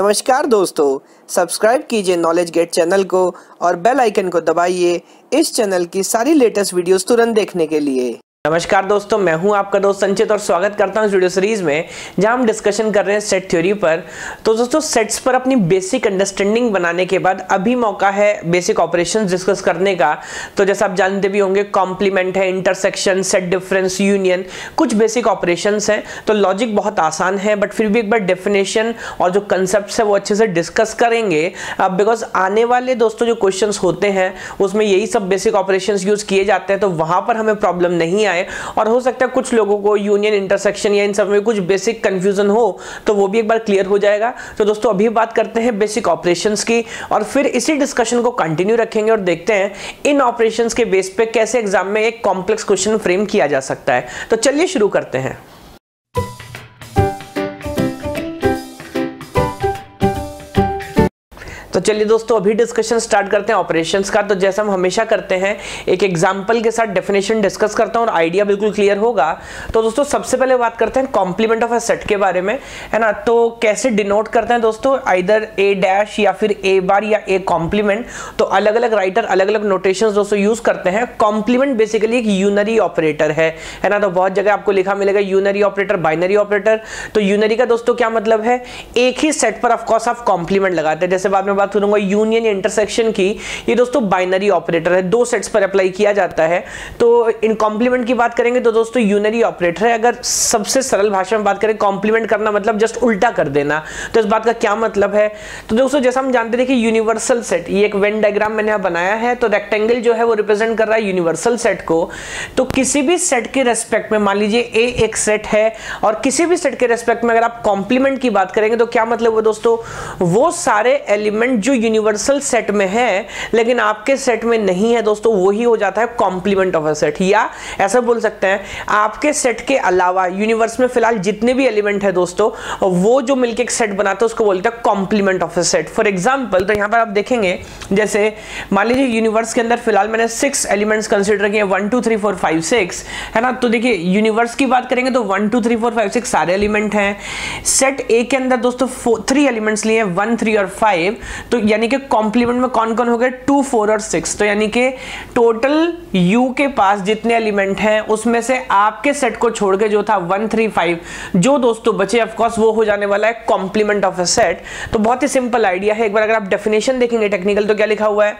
नमस्कार दोस्तों, सब्सक्राइब कीजिए नॉलेज गेट चैनल को और बेल आइकन को दबाइए इस चैनल की सारी लेटेस्ट वीडियोस तुरंत देखने के लिए। नमस्कार दोस्तों, मैं हूं आपका दोस्त सांचित और स्वागत करता हूं इस वीडियो सीरीज में जहां हम डिस्कशन कर रहे हैं सेट थ्योरी पर। तो दोस्तों, सेट्स पर अपनी बेसिक अंडरस्टैंडिंग बनाने के बाद अभी मौका है बेसिक ऑपरेशंस डिस्कस करने का। तो जैसा आप जानते भी होंगे, कॉम्प्लीमेंट है, इंटरसेक्शन, सेट डिफरेंस, यूनियन, कुछ बेसिक ऑपरेशंस हैं। तो लॉजिक बहुत आसान है, बट फिर भी एक बार डेफिनेशन और जो कंसेप्ट है वो अच्छे से डिस्कस करेंगे, बिकॉज आने वाले दोस्तों जो क्वेश्चन होते हैं उसमें यही सब बेसिक ऑपरेशन यूज किए जाते हैं, तो वहाँ पर हमें प्रॉब्लम नहीं आए। और हो सकता है कुछ लोगों को यूनियन, इंटरसेक्शन या इन सब में कुछ बेसिक कंफ्यूजन हो, तो वो भी एक बार क्लियर हो जाएगा। तो दोस्तों, अभी बात करते हैं बेसिक ऑपरेशंस की और फिर इसी डिस्कशन को कंटिन्यू रखेंगे और देखते हैं इन ऑपरेशंस के बेस पे कैसे एग्जाम में एक कॉम्प्लेक्स क्वेश्चन फ्रेम किया जा सकता है। तो चलिए शुरू करते हैं। तो चलिए दोस्तों, अभी डिस्कशन स्टार्ट करते हैं ऑपरेशंस का। तो जैसा हम हमेशा करते हैं, एक एग्जांपल के साथ डेफिनेशन डिस्कस करता हूं और आइडिया बिल्कुल क्लियर होगा। तो दोस्तों, सबसे पहले बात करते हैं कॉम्प्लीमेंट ऑफ अ सेट के बारे में, है ना। तो कैसे डिनोट करते हैं दोस्तों, आइदर ए डैश या फिर ए बार या ए कॉम्प्लीमेंट। तो अलग अलग राइटर अलग अलग नोटेशन दोस्तों यूज करते हैं। कॉम्प्लीमेंट बेसिकली एक यूनरी ऑपरेटर है ना। तो बहुत जगह आपको लिखा मिलेगा यूनरी ऑपरेटर, बाइनरी ऑपरेटर। तो यूनरी का दोस्तों क्या मतलब है, एक ही सेट पर ऑफकोर्स आप कॉम्प्लीमेंट लगाते हैं। जैसे बाद में बात करूंगा यूनियन इंटरसेक्शन की, ये दोस्तों बाइनरी ऑपरेटर है, दो सेट्स पर अप्लाई किया जाता है। तो इन कॉम्प्लीमेंट की बात करेंगे तो दोस्तों यूनरी ऑपरेटर है। अगर सबसे सरल भाषा में बात करें, कॉम्प्लीमेंट करना मतलब जस्ट उल्टा कर देना। तो इस बात का क्या मतलब है, तो दोस्तों जैसा हम जानते थे कि यूनिवर्सल सेट, ये एक वेन डायग्राम मैंने यहाँ बनाया है, तो रेक्टेंगल जो है वो रिप्रेजेंट कर रहा है यूनिवर्सल सेट को। तो किसी भी सेट के रेस्पेक्ट में, मान लीजिए ए एक सेट है और किसी भी सेट के रेस्पेक्ट में अगर आप कॉम्प्लीमेंट की बात करेंगे तो क्या मतलब हुआ दोस्तों, वो सारे एलिमेंट जो यूनिवर्सल सेट में है लेकिन आपके सेट में नहीं है दोस्तों, वही हो जाता है कॉम्प्लीमेंट ऑफ अ सेट। या ऐसा बोल सकते हैं, आपके सेट के अलावा यूनिवर्स में फिलहाल जितने भी एलिमेंट है दोस्तों, वो जो मिलके एक सेट बनाते हैं उसको बोलते हैं complement of a set. For example, तो यहां पर आप देखेंगे, जैसे मान लीजिए यूनिवर्स के अंदर फिलहाल मैंने 6 एलिमेंट्स कंसीडर किए, 1 2 3 4 5 6, है ना। तो देखिए यूनिवर्स की बात करेंगे तो 1 2 3 4 5 6 सारे एलिमेंट हैं। सेट ए के अंदर दोस्तों 3 एलिमेंट्स लिए, 1 3 और 5। तो यानी कि कॉम्प्लीमेंट में कौन कौन हो गए, 2 4 और 6। तो यानी कि टोटल यू के पास जितने एलिमेंट हैं उसमें से आपके सेट को छोड़ के जो था 1 3 5 जो दोस्तों बचे, ऑफ कोर्स वो हो जाने वाला है कॉम्प्लीमेंट ऑफ अ सेट। तो बहुत ही सिंपल आइडिया है। एक बार अगर आप डेफिनेशन देखेंगे टेक्निकल, तो क्या लिखा हुआ है,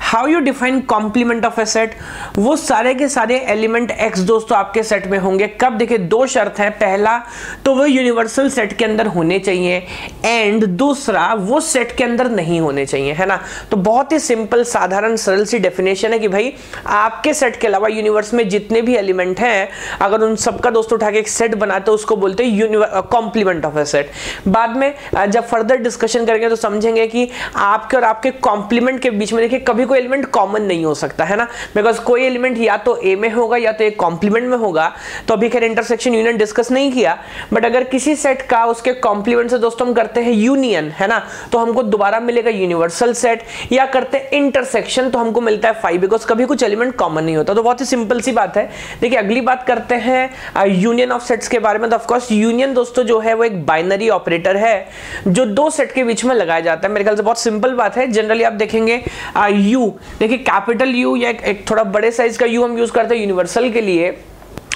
how you define complement of a set, वो सारे के सारे एलिमेंट एक्स दोस्तों आपके सेट में होंगे। कब, देखिए दो शर्त है, पहला तो वो यूनिवर्सल सेट के अंदर होने चाहिए एंड दूसरा वो सेट के अंदर नहीं होने चाहिए, है ना। तो बहुत ही सिंपल, साधारण, सरल सी डेफिनेशन है कि भाई आपके सेट के अलावा यूनिवर्स में जितने भी एलिमेंट हैं अगर उन सबका दोस्तों उठा के एक सेट बनाते हैं उसको बोलते हैं कॉम्प्लीमेंट ऑफ अ सेट। बाद में जब फर्दर डिस्कशन करेंगे तो समझेंगे कि आपके और आपके कॉम्प्लीमेंट के बीच में देखिए कभी कोई एलिमेंट कॉमन नहीं हो सकता, है ना, बिकॉज कोई एलिमेंट या तो ए में होगा या तो एक कॉम्प्लीमेंट में होगा। तो अभी खैर इंटरसेक्शन यूनियन डिस्कस नहीं किया, बट अगर किसी सेट का उसके कॉम्प्लीमेंट से दोस्तों हम करते हैं यूनियन, है ना, तो हमको दोबारा मिलेगा यूनिवर्सल सेट, या करते हैं इंटरसेक्शन तो हमको मिलता है 5, बिकॉज कभी कुछ एलिमेंट कॉमन नहीं होता। तो बहुत ही सिंपल सी बात है। देखिए अगली बात करते हैं यूनियन ऑफ सेट्स के बारे में। तो ऑफ कोर्स यूनियन दोस्तों जो है वो एक बाइनरी ऑपरेटर है जो दो सेट के बीच में लगाया जाता है। मेरे ख्याल से बहुत सिंपल बात है। जनरली आप देखेंगे यू, देखिए कैपिटल यू या एक थोड़ा बड़े साइज का यू हम यूज करते हैं यूनिवर्सल के लिए,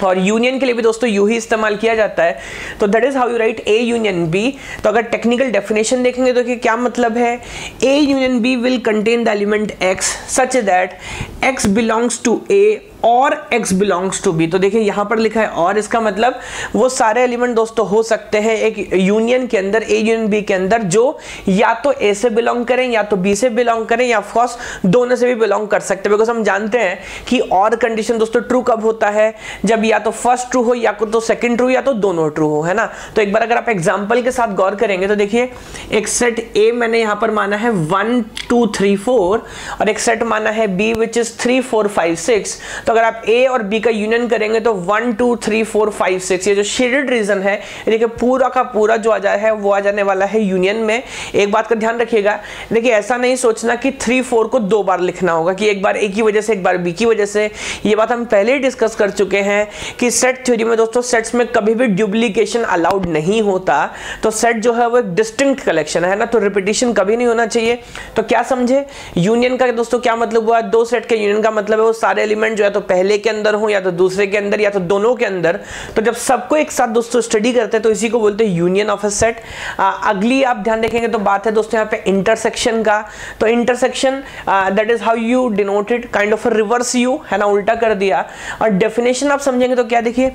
और यूनियन के लिए भी दोस्तों यू ही इस्तेमाल किया जाता है। तो that is how you write A union B. तो अगर टेक्निकल डेफिनेशन देखेंगे तो क्या मतलब है, A union B will contain the element x such that x belongs to A और x बिलोंग्स टू b। तो देखिए यहाँ पर लिखा है और, इसका मतलब वो सारे एलिमेंट दोस्तों हो सकते हैं एक यूनियन के अंदर, a यूनियन b के अंदर, जो या तो a से बिलोंग करें या तो b से बिलोंग करें या ऑफ कोर्स दोनों से भी बिलोंग कर सकते हैं। बिकॉज हम जानते हैं कि और कंडीशन दोस्तों ट्रू कब होता है, जब या तो फर्स्ट ट्रू हो या तो सेकंड ट्रू या तो दोनों ट्रू हो, है ना। तो एक बार अगर आप एग्जाम्पल के साथ गौर करेंगे तो देखिए एक सेट ए मैंने यहाँ पर माना है 1 2 3 4 और एक सेट माना है बी विच इज 3 4 5 6। तो अगर आप ए और बी का यूनियन करेंगे तो 1 2 3 4 5 6, ये जो शेडेड रीजन है देखिए पूरा का पूरा जो आ जाए है वो आ जाने वाला है यूनियन में। एक बात का ध्यान रखिएगा, देखिए ऐसा नहीं सोचना कि 3 4 को दो बार लिखना होगा कि एक बार ए की वजह से एक बार बी की वजह से। ये बात हम पहले ही डिस्कस कर चुके हैं कि सेट थ्योरी में दोस्तों सेट्स में कभी भी डुप्लीकेशन अलाउड नहीं होता, तो सेट जो है वो एक डिस्टिंक्ट कलेक्शन है ना, तो रिपीटिशन कभी नहीं होना चाहिए। तो क्या समझे यूनियन का दोस्तों क्या मतलब हुआ, दो सेट के यूनियन का मतलब है वो सारे एलिमेंट जो है तो पहले के अंदर हो या तो दूसरे के अंदर या तो दोनों के अंदर। तो जब सबको एक साथ दोस्तों स्टडी करते हैं तो इसी को बोलते हैं यूनियन ऑफ अ सेट। अगली आप ध्यान देखेंगे तो बात है दोस्तों यहाँ पे इंटरसेक्शन का। तो intersection that is how you denoted kind of reverse U है ना, उल्टा कर दिया। और डेफिनेशन आप समझेंगे तो क्या देखिए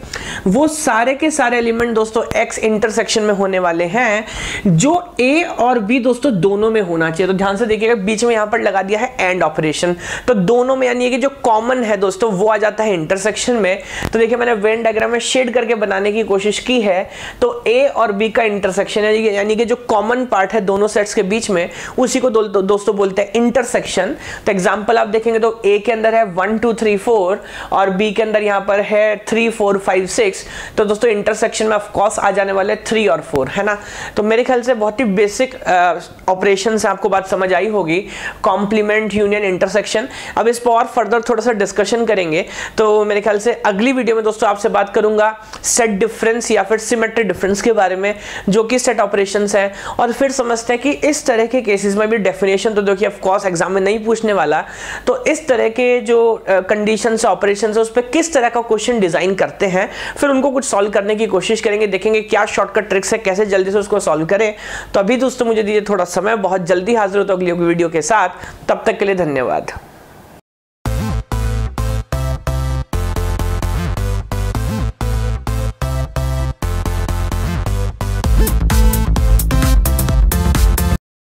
वो सारे के सारे एलिमेंट दोस्तों एक्स इंटरसेक्शन में होने वाले हैं जो ए और बी दोस्तों दोनों में होना चाहिए। तो ध्यान से देखिएगा बीच में यहां पर लगा दिया है एंड ऑपरेशन, तो दोनों में यानी कि जो कॉमन है दोस्तों वो आ जाता है इंटरसेक्शन में। तो देखिए मैंने वेन डायग्राम में शेड करके बनाने की कोशिश की है, तो ए और बी का इंटरसेक्शन यानी कि जो कॉमन पार्ट है दोनों सेट्स के बीच में उसी को दोस्तों बोलते हैं इंटरसेक्शन। तो एग्जांपल आप देखेंगे तो ए के अंदर है 1 2 3 4 और बी के अंदर यहां पर है 3 4 5 6, तो दोस्तों इंटरसेक्शन में ऑफ कोर्स आ जाने वाले 3 और 4 है ना। तो मेरे ख्याल से बहुत ही बेसिक ऑपरेशन से आपको बात समझ आई होगी, कॉम्प्लीमेंट, यूनियन, इंटरसेक्शन। अब इस पर और फर्दर थोड़ा सा डिस्कशन करेंगे, तो मेरे ख्याल से अगली वीडियो में दोस्तों आपसे बात करूंगा सेट डिफरेंस या फिर सिमेट्रिक डिफरेंस के बारे में जो कि सेट ऑपरेशंस हैं, और फिर समझते हैं कि इस तरह के केसेस में भी डेफिनेशन तो देखिए ऑफ कोर्स एग्जाम में नहीं पूछने वाला, तो इस तरह के जो कंडीशंस ऑपरेशंस है उस पर किस तरह का क्वेश्चन डिजाइन करते हैं, फिर उनको कुछ सॉल्व करने की कोशिश करेंगे, देखेंगे क्या शॉर्टकट ट्रिक्स है कैसे जल्दी से उसको सॉल्व करें। तो अभी दोस्तों मुझे दीजिए थोड़ा समय, बहुत जल्दी हाजिर होता हूं अगली वीडियो के साथ, तब तक के लिए धन्यवाद।